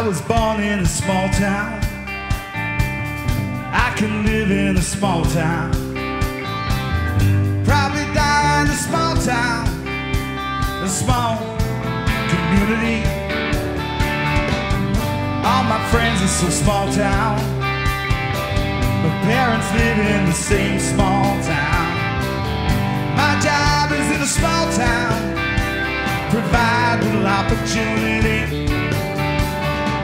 I was born in a small town. I can live in a small town. Probably die in a small town, a small community. All my friends are so small town. My parents live in the same small town. My job is in a small town. Provide little opportunity.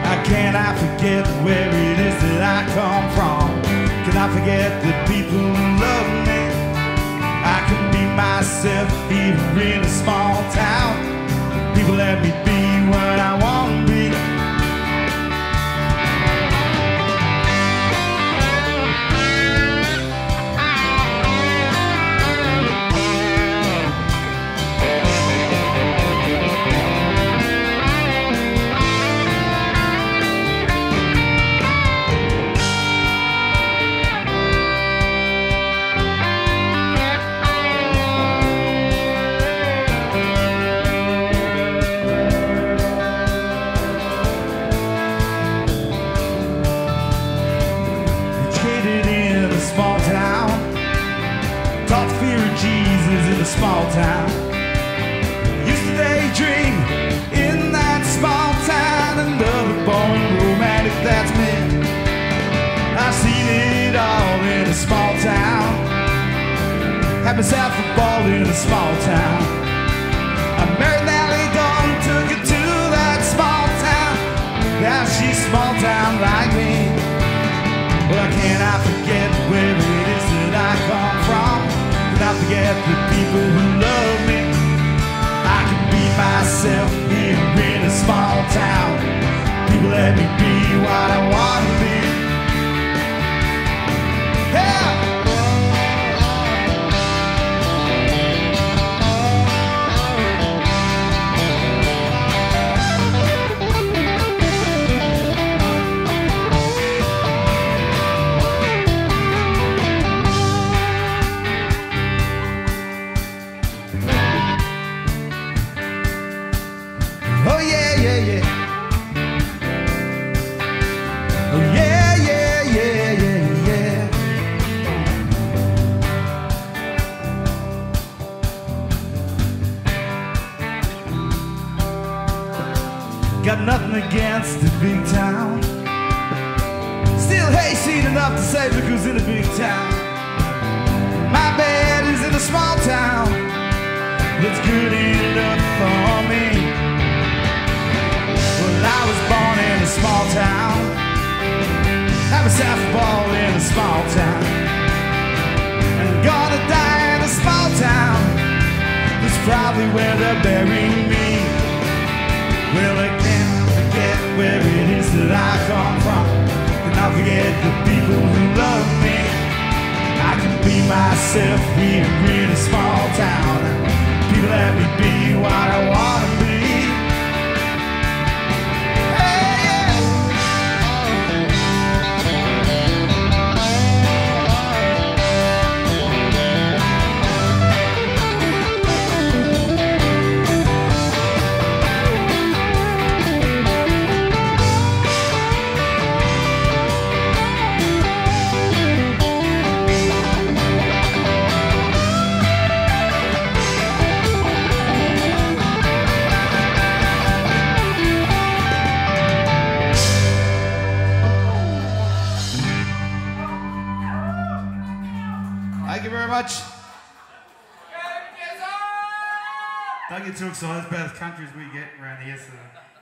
How can I forget where it is that I come from? Can I forget the people who love me? I can be myself even in a small town. People let me be what I want to be. Small town. Used to daydream in that small town, and love a boring romantic, that's me. I've seen it all in a small town. Had myself a ball in a small town. I married Natalie Dawn, took her to that small town. Now she's small town like me. Well, can I forget where it is that I come from? I forget the people who love me. I can be myself here in a small town. People let me be what I want to be. Yeah! Got nothing against the big town. Still hayseed enough to say because in a big town. My bed is in a small town. That's good enough for me. Well, I was born in a small town. Have myself a ball in a small town. And I'm gonna die in a small town. That's probably where they're burying me. Well, I can't forget where it is that I come from. And I'll forget the people who love me. I can be myself here in a small town. People let me be what I want to be. Thank you very much. Don't get too excited, it's about as country as we get around here, so.